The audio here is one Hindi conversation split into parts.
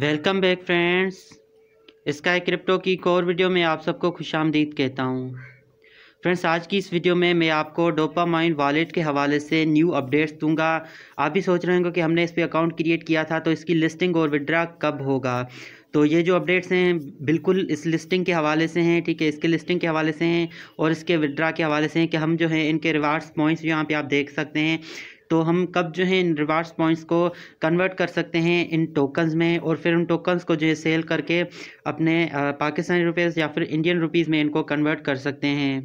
Welcome back friends, sky crypto की एक और वीडियो में आप सबको खुशामदीद कहता हूँ। फ्रेंड्स, आज की इस वीडियो में मैं आपको डोपामाइन वॉलेट के हवाले से न्यू अपडेट्स दूंगा। आप भी सोच रहे होंगे कि हमने इस पे अकाउंट क्रिएट किया था तो इसकी लिस्टिंग और विड्रा कब होगा। तो ये जो अपडेट्स हैं बिल्कुल इस लिस्टिंग के हवाले से हैं, ठीक है, इसके लिस्टिंग के हवाले से हैं और इसके विड्रा के हवाले से हैं कि हम जो हैं इनके रिवार्ड्स पॉइंट्स यहाँ पर आप देख सकते हैं, तो हम कब जो है इन रिवार्ड्स पॉइंट्स को कन्वर्ट कर सकते हैं इन टोकन्स में और फिर उन टोकन्स को जो है सेल करके अपने पाकिस्तानी रुपीस या फिर इंडियन रुपीस में इनको कन्वर्ट कर सकते हैं।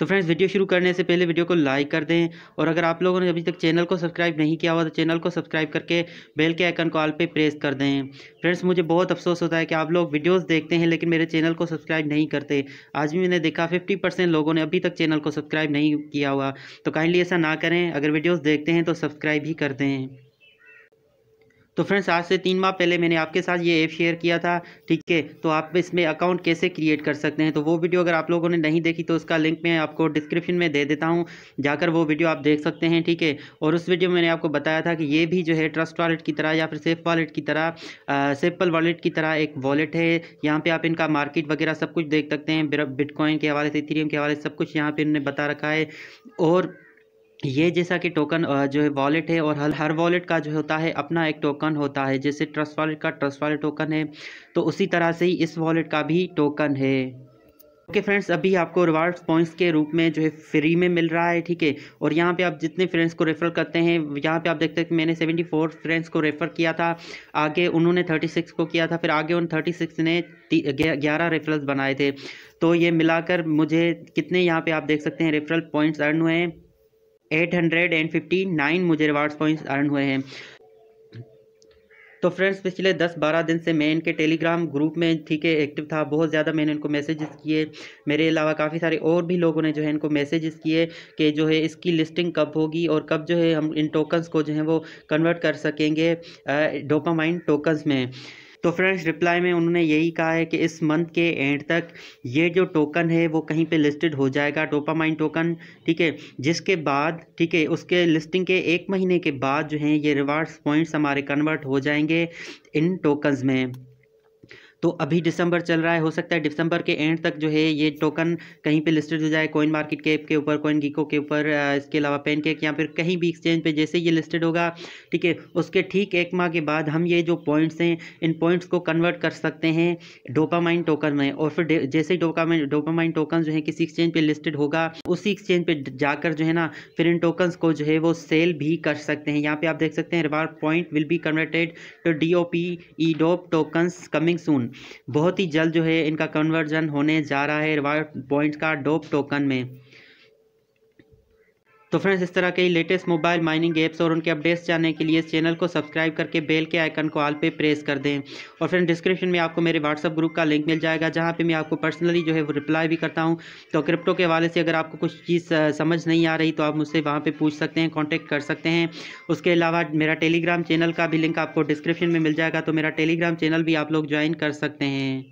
तो फ्रेंड्स, वीडियो शुरू करने से पहले वीडियो को लाइक कर दें और अगर आप लोगों ने अभी तक चैनल को सब्सक्राइब नहीं किया हुआ तो चैनल को सब्सक्राइब करके बेल के आइकन को ऑल पे प्रेस कर दें। फ्रेंड्स, मुझे बहुत अफसोस होता है कि आप लोग वीडियोस देखते हैं लेकिन मेरे चैनल को सब्सक्राइब नहीं करते। आज भी मैंने देखा 50% लोगों ने अभी तक चैनल को सब्सक्राइब नहीं किया हुआ, तो काइंडली ऐसा ना करें। अगर वीडियोज़ देखते हैं तो सब्सक्राइब ही कर दें। तो फ्रेंड्स, आज से 3 माह पहले मैंने आपके साथ ये ऐप शेयर किया था, ठीक है, तो आप इसमें अकाउंट कैसे क्रिएट कर सकते हैं, तो वो वीडियो अगर आप लोगों ने नहीं देखी तो उसका लिंक मैं आपको डिस्क्रिप्शन में दे देता हूं, जाकर वो वीडियो आप देख सकते हैं, ठीक है। और उस वीडियो में मैंने आपको बताया था कि ये भी जो है ट्रस्ट वॉलेट की तरह या फिर सेफ वॉलेट की तरह, सेफपल वॉलेट की तरह एक वॉलेट है। यहाँ पर आप इनका मार्केट वगैरह सब कुछ देख सकते हैं, बिटकॉइन के हवाले से, इथेरियम के हवाले से सब कुछ यहाँ पर इन्होंने बता रखा है। और ये जैसा कि टोकन जो है वॉलेट है और हर वॉलेट का जो होता है अपना एक टोकन होता है। जैसे ट्रस्ट वॉलेट का ट्रस्ट वॉलेट टोकन है तो उसी तरह से ही इस वॉलेट का भी टोकन है। ओके फ्रेंड्स, अभी आपको रिवार्ड पॉइंट्स के रूप में जो है फ्री में मिल रहा है, ठीक है। और यहाँ पे आप जितने फ्रेंड्स को रेफ़र करते हैं, यहाँ पे आप देखते हैं कि मैंने 74 फ्रेंड्स को रेफ़र किया था, आगे उन्होंने 36 को किया था, फिर आगे उन 36 ने 11 रेफरल्स बनाए थे। तो ये मिलाकर मुझे कितने यहाँ पर आप देख सकते हैं रेफरल पॉइंट्स अर्न हुए हैं, 859 मुझे रिवार्ड्स पॉइंट्स अर्न हुए हैं। तो फ्रेंड्स, पिछले 10-12 दिन से मैं इनके टेलीग्राम ग्रुप में, ठीक है, एक्टिव था। बहुत ज़्यादा मैंने इनको मैसेजेस किए, मेरे अलावा काफ़ी सारे और भी लोगों ने जो है इनको मैसेजेस किए कि जो है इसकी लिस्टिंग कब होगी और कब जो है हम इन टोकन्स को जो है वो कन्वर्ट कर सकेंगे डोपामाइन टोकन्स में। तो फ्रेंड्स, रिप्लाई में उन्होंने यही कहा है कि इस मंथ के एंड तक ये जो टोकन है वो कहीं पे लिस्टेड हो जाएगा, डोपामाइन टोकन, ठीक है, जिसके बाद, ठीक है, उसके लिस्टिंग के 1 महीने के बाद जो है ये रिवार्ड्स पॉइंट्स हमारे कन्वर्ट हो जाएंगे इन टोकन्स में। तो अभी दिसंबर चल रहा है, हो सकता है दिसंबर के एंड तक जो है ये टोकन कहीं पे लिस्टेड हो जाए, कॉइन मार्केट कैप के ऊपर, कॉइन गीको के ऊपर, इसके अलावा पैनकेक या फिर कहीं भी एक्सचेंज पे जैसे ये लिस्टेड होगा, ठीक है, उसके ठीक 1 माह के बाद हम ये जो पॉइंट्स हैं इन पॉइंट्स को कन्वर्ट कर सकते हैं डोपामाइन टोकन में। और फिर जैसे ही डोपामाइन टोकन जो है किसी एक्सचेंज पर लिस्टेड होगा, उसी एक्सचेंज पर जाकर जो है ना फिर इन टोकन्स को जो है वो सेल भी कर सकते हैं। यहाँ पर आप देख सकते हैं reward point will be converted to DOP tokens coming soon. बहुत ही जल्द जो है इनका कन्वर्जन होने जा रहा है रिवार्ड पॉइंट का डॉप टोकन में। तो फ्रेंड्स, इस तरह के लेटेस्ट मोबाइल माइनिंग ऐप्स और उनके अपडेट्स जानने के लिए इस चैनल को सब्सक्राइब करके बेल के आइकन को ऑल पे प्रेस कर दें। और फ्रेंड्स, डिस्क्रिप्शन में आपको मेरे व्हाट्सअप ग्रुप का लिंक मिल जाएगा, जहां पे मैं आपको पर्सनली जो है वो रिप्लाई भी करता हूं। तो क्रिप्टो के हवाले से अगर आपको कुछ चीज़ समझ नहीं आ रही तो आप मुझसे वहाँ पर पूछ सकते हैं, कॉन्टैक्ट कर सकते हैं। उसके अलावा मेरा टेलीग्राम चैनल का भी लिंक आपको डिस्क्रिप्शन में मिल जाएगा, तो मेरा टेलीग्राम चैनल भी आप लोग ज्वाइन कर सकते हैं।